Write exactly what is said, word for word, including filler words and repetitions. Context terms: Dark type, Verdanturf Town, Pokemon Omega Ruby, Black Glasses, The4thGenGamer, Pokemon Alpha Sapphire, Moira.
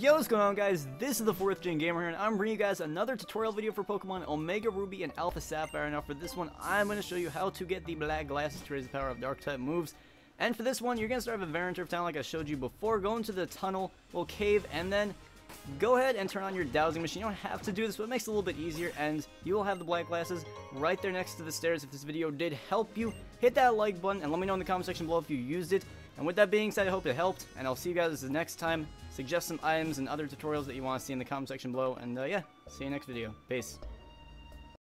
Yo, what's going on, guys? This is the fourth Gen Gamer here, and I'm bringing you guys another tutorial video for Pokemon Omega Ruby and Alpha Sapphire. Now for this one, I'm going to show you how to get the Black Glasses to raise the power of Dark type moves. And for this one, you're going to start with Verdanturf Town like I showed you before. Go into the tunnel, well, cave, and then go ahead and turn on your dowsing machine. You don't have to do this, but it makes it a little bit easier, and you will have the Black Glasses right there next to the stairs. If this video did help you, hit that like button, and let me know in the comment section below if you used it. And with that being said, I hope it helped, and I'll see you guys the next time. Suggest some items and other tutorials that you want to see in the comment section below, and uh, yeah, see you next video. Peace.